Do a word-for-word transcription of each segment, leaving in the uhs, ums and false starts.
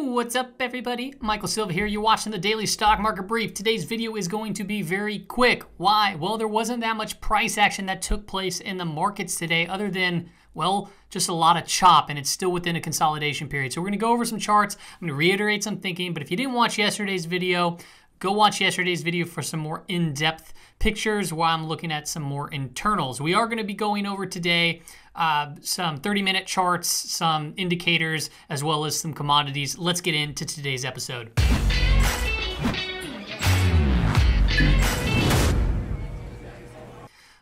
What's up, everybody? Michael Silva here. You're watching the Daily Stock Market Brief. Today's video is going to be very quick. Why? Well, there wasn't that much price action that took place in the markets today other than, well, just a lot of chop, and it's still within a consolidation period. So we're going to go over some charts. I'm going to reiterate some thinking, but if you didn't watch yesterday's video, go watch yesterday's video for some more in-depth pictures while I'm looking at some more internals. We are going to be going over today uh, some thirty-minute charts, some indicators, as well as some commodities. Let's get into today's episode.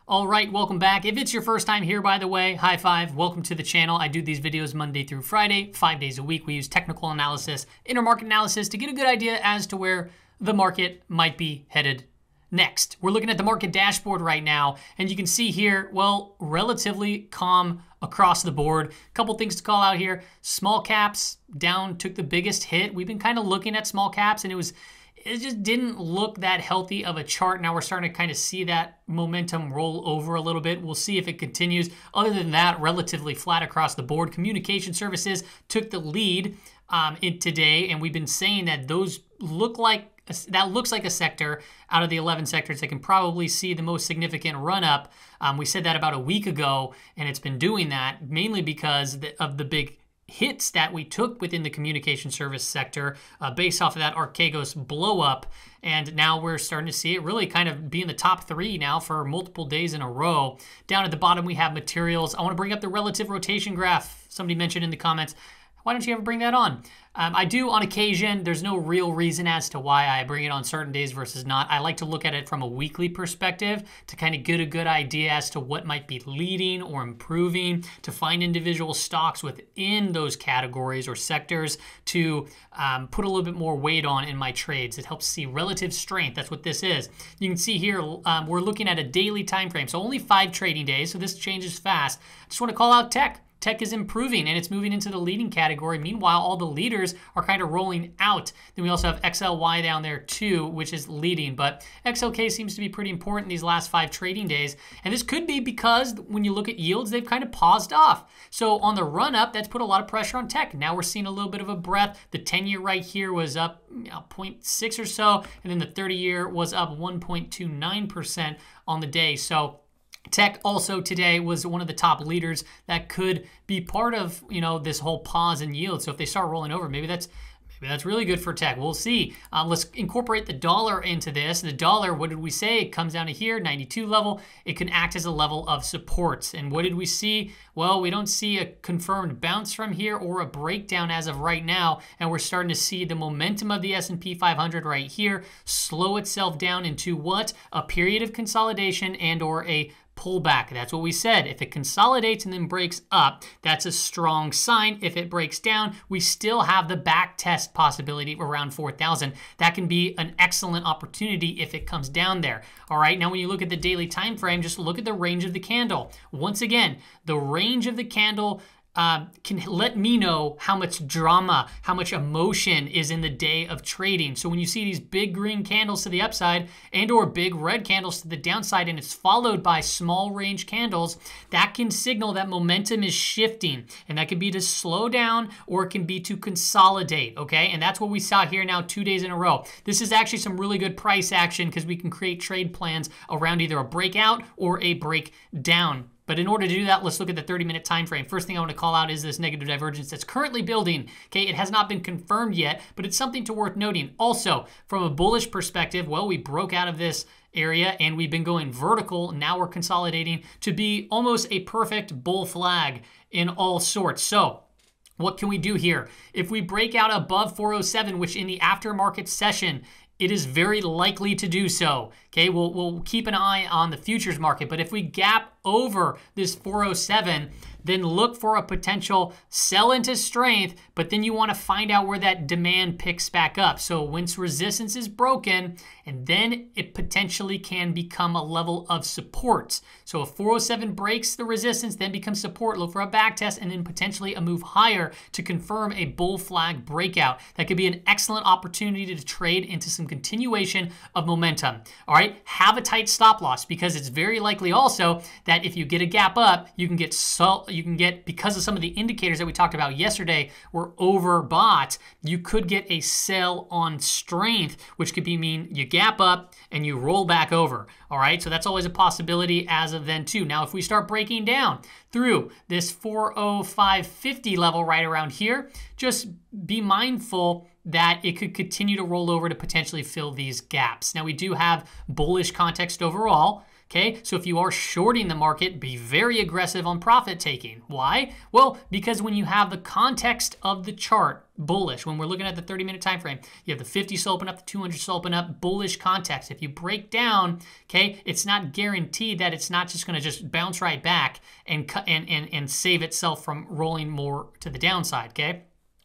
All right, welcome back. If it's your first time here, by the way, high five, welcome to the channel. I do these videos Monday through Friday, five days a week. We use technical analysis, intermarket analysis to get a good idea as to where the market might be headed next. We're looking at the market dashboard right now, and you can see here, well, relatively calm across the board. A couple things to call out here. Small caps down, took the biggest hit. We've been kind of looking at small caps, and it was it just didn't look that healthy of a chart. Now we're starting to kind of see that momentum roll over a little bit. We'll see if it continues. Other than that, relatively flat across the board. Communication services took the lead um, in today, and we've been saying that those look like That looks like a sector out of the eleven sectors that can probably see the most significant run-up. Um, we said that about a week ago, and it's been doing that mainly because of the big hits that we took within the communication service sector uh, based off of that Archegos blow-up. And now we're starting to see it really kind of be in the top three now for multiple days in a row. Down at the bottom, we have materials. I want to bring up the relative rotation graph. Somebody mentioned in the comments, why don't you ever bring that on? Um, I do on occasion. There's no real reason as to why I bring it on certain days versus not. I like to look at it from a weekly perspective to kind of get a good idea as to what might be leading or improving, to find individual stocks within those categories or sectors to um, put a little bit more weight on in my trades. It helps see relative strength. That's what this is. You can see here um, we're looking at a daily time frame, so only five trading days, so this changes fast. I just want to call out tech. Tech is improving, and it's moving into the leading category. Meanwhile, all the leaders are kind of rolling out. Then we also have X L Y down there too, which is leading. But X L K seems to be pretty important these last five trading days. And this could be because when you look at yields, they've kind of paused off. So on the run-up, that's put a lot of pressure on tech. Now we're seeing a little bit of a breath. The ten-year right here was up, you know, zero point six or so, and then the thirty-year was up one point two nine percent on the day. So tech also today was one of the top leaders that could be part of, you know, this whole pause in yield. So if they start rolling over, maybe that's maybe that's really good for tech. We'll see. Um, let's incorporate the dollar into this. The dollar, what did we say? It comes down to here, ninety-two level. It can act as a level of supports. And what did we see? Well, we don't see a confirmed bounce from here or a breakdown as of right now. And we're starting to see the momentum of the S and P five hundred right here slow itself down into what? A period of consolidation and or a pullback. That's what we said. If it consolidates and then breaks up, that's a strong sign. If it breaks down, we still have the back test possibility around four thousand. That can be an excellent opportunity if it comes down there. All right. Now, when you look at the daily time frame, just look at the range of the candle. Once again, the range of the candle Uh, can let me know how much drama, how much emotion is in the day of trading. So when you see these big green candles to the upside and or big red candles to the downside, and it's followed by small range candles, that can signal that momentum is shifting, and that could be to slow down or it can be to consolidate, okay? And that's what we saw here now two days in a row. This is actually some really good price action because we can create trade plans around either a breakout or a breakdown. But in order to do that, let's look at the thirty-minute time frame. First thing I want to call out is this negative divergence that's currently building. Okay, it has not been confirmed yet, but it's something to worth noting. Also, from a bullish perspective, well, we broke out of this area and we've been going vertical. Now we're consolidating to be almost a perfect bull flag in all sorts. So what can we do here? If we break out above four oh seven, which in the aftermarket session, it is very likely to do so. Okay, we'll, we'll keep an eye on the futures market, but if we gap over this four oh seven, then look for a potential sell into strength, but then you want to find out where that demand picks back up. So once resistance is broken, and then it potentially can become a level of support. So if four oh seven breaks the resistance, then becomes support, look for a back test, and then potentially a move higher to confirm a bull flag breakout. That could be an excellent opportunity to trade into some continuation of momentum. All right, have a tight stop loss because it's very likely also that if you get a gap up, you can get so you can get, because of some of the indicators that we talked about yesterday were overbought, you could get a sell on strength, which could be mean you gap up and you roll back over. All right, so that's always a possibility as of then too. Now, if we start breaking down through this four oh five fifty level right around here, just be mindful that it could continue to roll over to potentially fill these gaps. Now, we do have bullish context overall. Okay, so if you are shorting the market, be very aggressive on profit taking. Why? Well, because when you have the context of the chart bullish, when we're looking at the thirty minute time frame, you have the fifty sloping up, the two hundred sloping up, bullish context. If you break down, okay, it's not guaranteed that it's not just going to just bounce right back and and and and save itself from rolling more to the downside. Okay.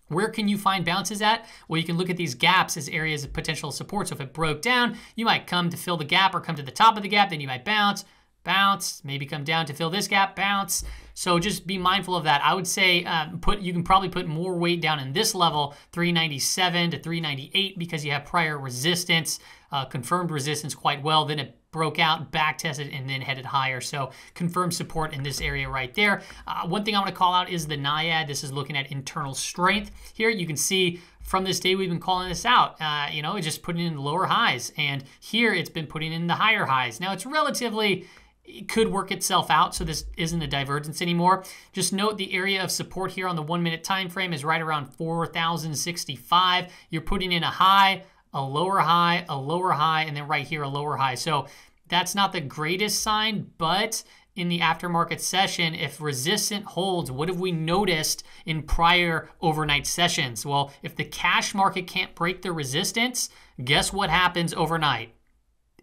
Where can you find bounces at? Well, you can look at these gaps as areas of potential support. So if it broke down, you might come to fill the gap or come to the top of the gap, then you might bounce, bounce, maybe come down to fill this gap, bounce. So just be mindful of that. I would say uh, put you can probably put more weight down in this level, three ninety-seven to three ninety-eight, because you have prior resistance, uh, confirmed resistance quite well. Then it broke out, back tested, and then headed higher. So confirmed support in this area right there. Uh, one thing I want to call out is the NIAD. This is looking at internal strength. Here you can see from this day we've been calling this out. Uh, you know, it's just putting in the lower highs, and here it's been putting in the higher highs. Now it's relatively, it could work itself out, so this isn't a divergence anymore. Just note the area of support here on the one minute time frame is right around four thousand sixty-five. You're putting in a high, a lower high, a lower high, and then right here a lower high. So that's not the greatest sign, but in the aftermarket session, if resistance holds, what have we noticed in prior overnight sessions? Well, if the cash market can't break the resistance, guess what happens overnight?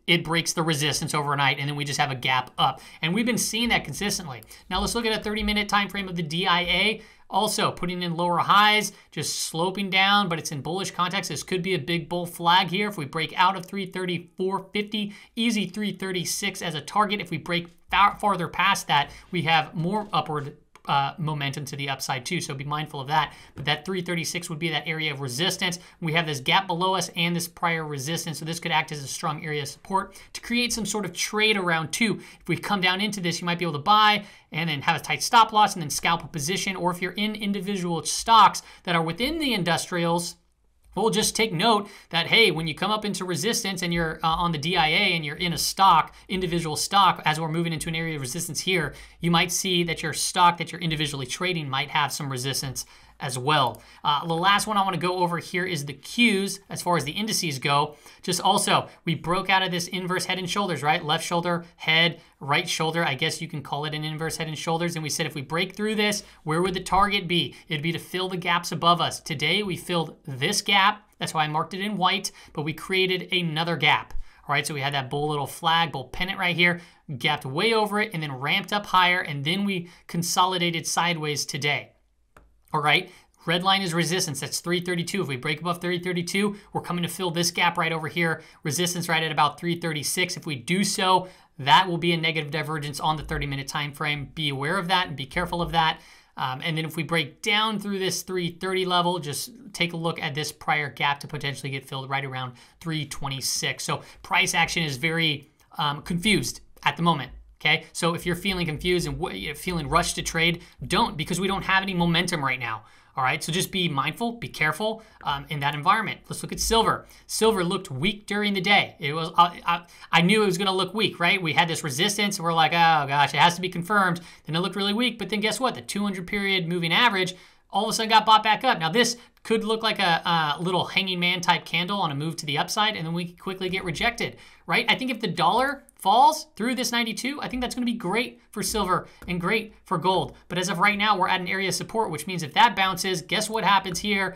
It breaks the resistance overnight, and then we just have a gap up. And we've been seeing that consistently. Now let's look at a thirty minute time frame of the D I A. Also putting in lower highs, just sloping down, but it's in bullish context. This could be a big bull flag here. If we break out of three thirty-four fifty, easy three thirty-six as a target. If we break far, farther past that, we have more upward uh, momentum to the upside too. So be mindful of that. But that three thirty-six would be that area of resistance. We have this gap below us and this prior resistance. So this could act as a strong area of support to create some sort of trade around too. If we come down into this, you might be able to buy and then have a tight stop loss and then scalp a position. Or if you're in individual stocks that are within the industrials, well, just take note that, hey, when you come up into resistance and you're uh, on the D I A and you're in a stock, individual stock, as we're moving into an area of resistance here, you might see that your stock that you're individually trading might have some resistance as well. Uh, the last one I want to go over here is the Qs as far as the indices go. Just also, we broke out of this inverse head and shoulders, right? Left shoulder, head, right shoulder. I guess you can call it an inverse head and shoulders. And we said if we break through this, where would the target be? It'd be to fill the gaps above us. Today, we filled this gap. That's why I marked it in white, but we created another gap. All right, so we had that bull little flag, bull pennant right here, gapped way over it, and then ramped up higher, and then we consolidated sideways today. All right, red line is resistance. That's three thirty-two. If we break above three thirty-two, we're coming to fill this gap right over here. Resistance right at about three thirty-six. If we do so, that will be a negative divergence on the thirty minute time frame. Be aware of that and be careful of that. Um, and then if we break down through this three thirty level, just take a look at this prior gap to potentially get filled right around three twenty-six. So price action is very um, confused at the moment. Okay, so if you're feeling confused and w feeling rushed to trade, don't, because we don't have any momentum right now. All right, so just be mindful, be careful um, in that environment. Let's look at silver. Silver looked weak during the day. It was I, I, I knew it was going to look weak, right? We had this resistance, and we're like, oh gosh, it has to be confirmed. Then it looked really weak, but then guess what? The two hundred period moving average all of a sudden got bought back up. Now this could look like a, a little hanging man type candle on a move to the upside, and then we quickly get rejected, right? I think if the dollar falls through this ninety-two, I think that's going to be great for silver and great for gold. But as of right now, we're at an area of support, which means if that bounces, guess what happens here?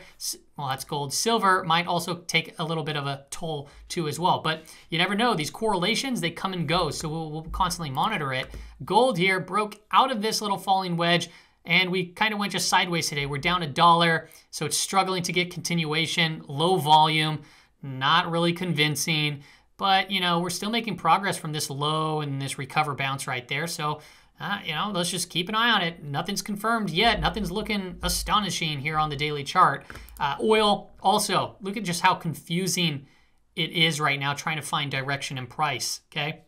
Well, that's gold. Silver might also take a little bit of a toll too as well. But you never know. These correlations, they come and go, so we'll, we'll constantly monitor it. Gold here broke out of this little falling wedge, and we kind of went just sideways today. We're down a dollar, so it's struggling to get continuation, low volume, not really convincing. But, you know, we're still making progress from this low and this recover bounce right there. So, uh, you know, let's just keep an eye on it. Nothing's confirmed yet. Nothing's looking astonishing here on the daily chart. Uh, oil also, look at just how confusing it is right now trying to find direction and price, okay?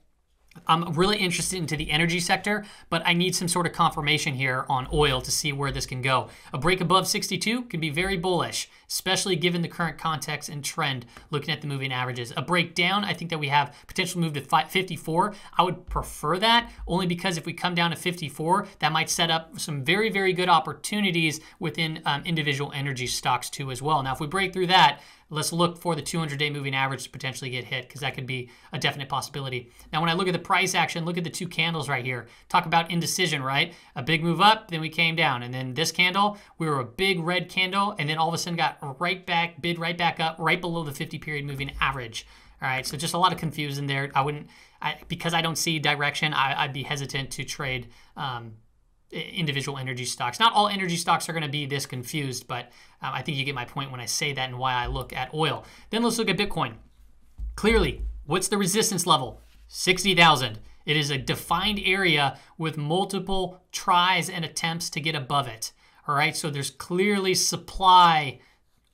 I'm really interested into the energy sector, but I need some sort of confirmation here on oil to see where this can go. A break above sixty-two can be very bullish, especially given the current context and trend looking at the moving averages. A break down, I think that we have potential move to fifty-four. I would prefer that only because if we come down to fifty-four, that might set up some very, very good opportunities within um, individual energy stocks too as well. Now, if we break through that, let's look for the two hundred day moving average to potentially get hit because that could be a definite possibility. Now, when I look at the price action, look at the two candles right here. Talk about indecision, right? A big move up, then we came down. And then this candle, we were a big red candle, and then all of a sudden got right back, bid right back up, right below the fifty period moving average. All right, so just a lot of confusion there. I wouldn't, I, because I don't see direction, I, I'd be hesitant to trade um, individual energy stocks. Not all energy stocks are going to be this confused, but um, I think you get my point when I say that and why I look at oil. Then let's look at Bitcoin. Clearly, what's the resistance level? sixty thousand. It is a defined area with multiple tries and attempts to get above it. All right, so there's clearly supply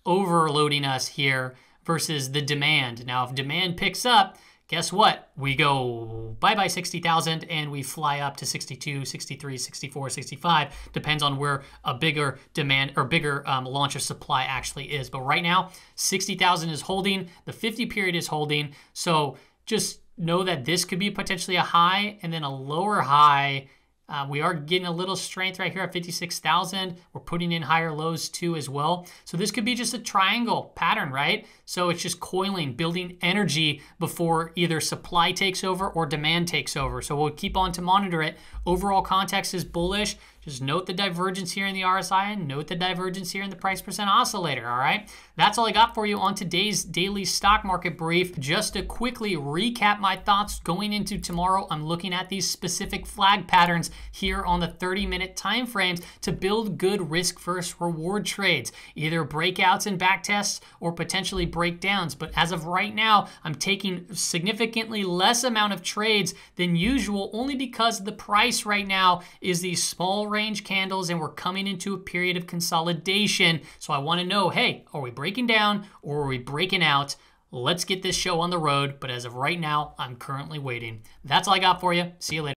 overloading us here versus the demand. Now, if demand picks up, guess what? We go bye-bye sixty thousand and we fly up to sixty-two, sixty-three, sixty-four, sixty-five. Depends on where a bigger demand or bigger um, launch of supply actually is. But right now, sixty thousand is holding. The fifty period is holding. So just know that this could be potentially a high and then a lower high. Uh, we are getting a little strength right here at fifty-six thousand. We're putting in higher lows too as well. So this could be just a triangle pattern, right? So it's just coiling, building energy before either supply takes over or demand takes over. So we'll keep on to monitor it. Overall context is bullish. Just note the divergence here in the R S I and note the divergence here in the price percent oscillator, all right? That's all I got for you on today's daily stock market brief. Just to quickly recap my thoughts going into tomorrow, I'm looking at these specific flag patterns here on the thirty minute time frames to build good risk versus reward trades, either breakouts and back tests or potentially breakdowns. But as of right now, I'm taking significantly less amount of trades than usual only because the price right now is these small range candles and we're coming into a period of consolidation. So I want to know, hey, are we breaking down or are we breaking out? Let's get this show on the road. But as of right now, I'm currently waiting. That's all I got for you. See you later.